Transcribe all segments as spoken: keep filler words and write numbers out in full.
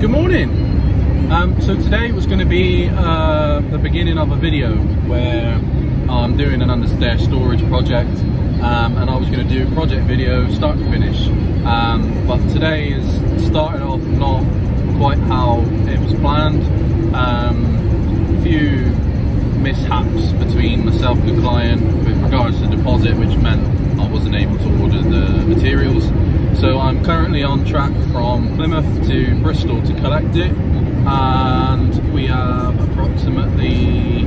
Good morning! Um, so today was going to be uh, the beginning of a video where I'm doing an understair storage project, um, and I was going to do project video start to finish, um, but today is starting off not quite how it was planned. Um, a few mishaps between myself and the client with regards to the deposit, which meant I wasn't able to order the materials. So I'm currently on track from Plymouth to Bristol to collect it, and we have approximately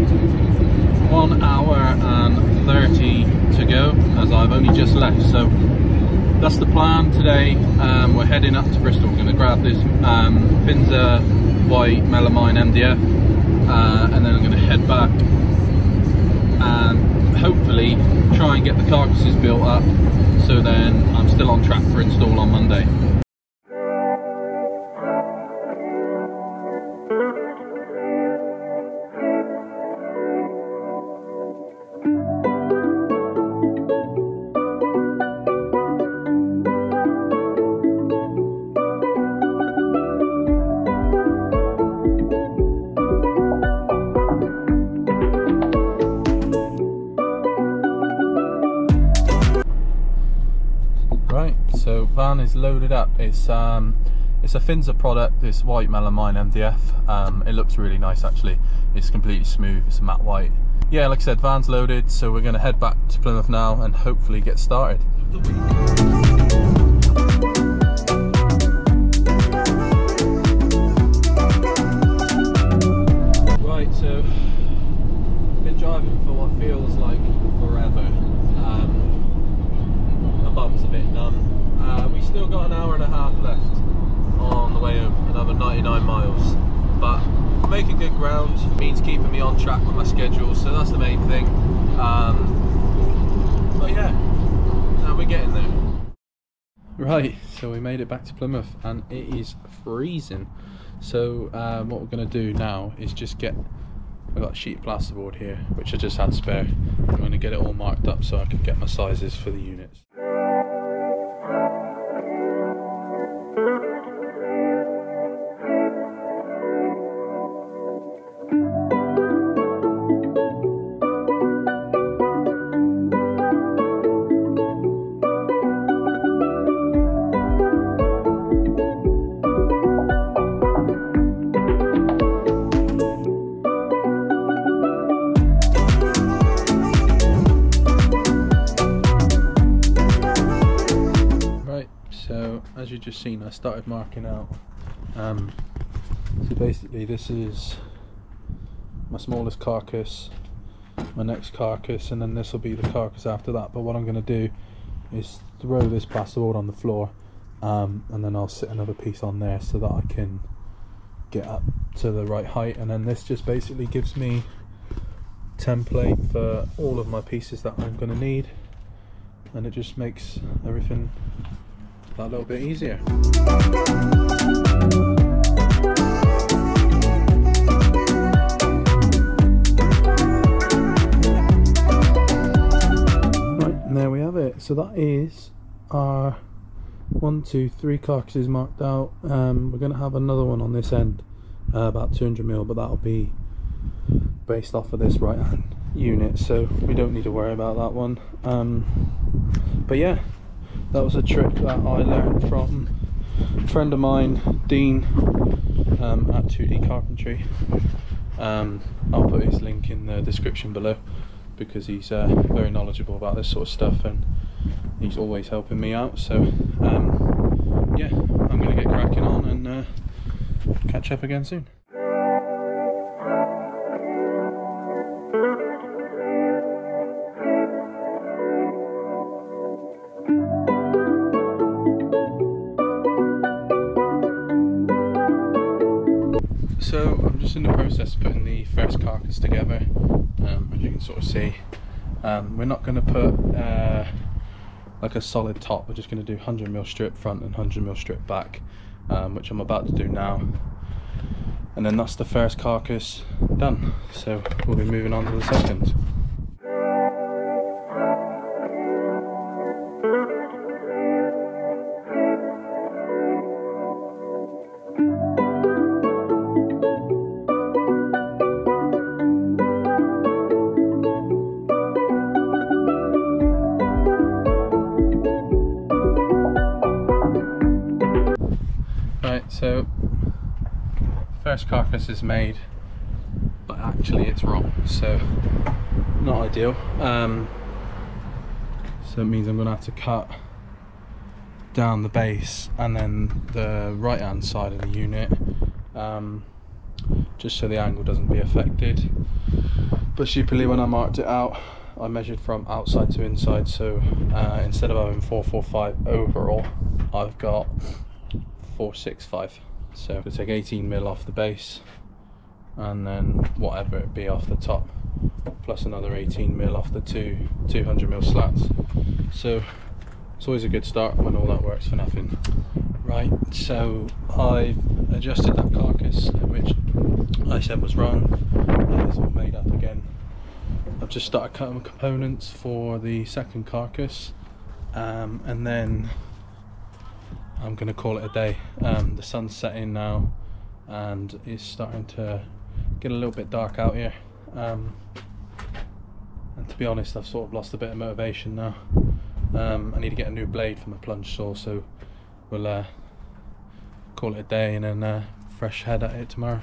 one hour and thirty to go, as I've only just left. So that's the plan today. Um, we're heading up to Bristol. We're going to grab this um, Finza White Melamine M D F, uh, and then I'm going to head back and hopefully try and get the carcasses built up, so then I'm still on track for install on Monday. So van is loaded up. It's um, it's a Finza product, this white melamine M D F. Um, it looks really nice actually. It's completely smooth, it's matte white. Yeah, like I said, van's loaded, so we're gonna head back to Plymouth now and hopefully get started. Right, so been driving for what feels like forever. Um, my bum's a bit numb. Uh, we still got an hour and a half left on the way home, another ninety-nine miles, but making good ground means keeping me on track with my schedule, so that's the main thing. Um, but yeah, now we're getting there. Right, so we made it back to Plymouth and it is freezing, so um, what we're going to do now is just get, I've got a sheet of plasterboard here which I just had spare. I'm going to get it all marked up so I can get my sizes for the units. As you've just seen, I started marking out. Um, so basically this is my smallest carcass, my next carcass, and then this will be the carcass after that. But what I'm going to do is throw this plasterboard on the floor, um, and then I'll sit another piece on there so that I can get up to the right height. And then this just basically gives me a template for all of my pieces that I'm going to need, and it just makes everything that little bit easier. Right, and there we have it. So that is our one, two, three carcasses marked out. Um, we're going to have another one on this end, uh, about two hundred mil, but that'll be based off of this right hand unit, so we don't need to worry about that one. Um, but yeah, that was a trick that I learned from a friend of mine, Dean, um, at two D Carpentry. Um, I'll put his link in the description below because he's uh, very knowledgeable about this sort of stuff and he's always helping me out. So um, yeah, I'm going to get cracking on and uh, catch up again soon. So I'm just in the process of putting the first carcass together, um, as you can sort of see. Um, we're not going to put uh, like a solid top, we're just going to do one hundred mil strip front and one hundred mil strip back, um, which I'm about to do now. And then that's the first carcass done, so we'll be moving on to the second. So first carcass is made, but actually it's wrong, so not ideal. Um, so it means I'm gonna have to cut down the base and then the right hand side of the unit, um, just so the angle doesn't be affected. But stupidly, when I marked it out, I measured from outside to inside, so uh, instead of having four four five overall, I've got four six five. So I'll take eighteen mil off the base, and then whatever it be off the top, plus another eighteen mil off the two two hundred mil slats. So it's always a good start when all that works for nothing. Right, so I've adjusted that carcass, which I said was wrong. It's all made up again. I've just started cutting components for the second carcass, um, and then I'm gonna call it a day. Um, the sun's setting now, and it's starting to get a little bit dark out here, um, and to be honest, I've sort of lost a bit of motivation now. um, I need to get a new blade for my plunge saw, so we'll uh, call it a day and then uh, fresh head at it tomorrow.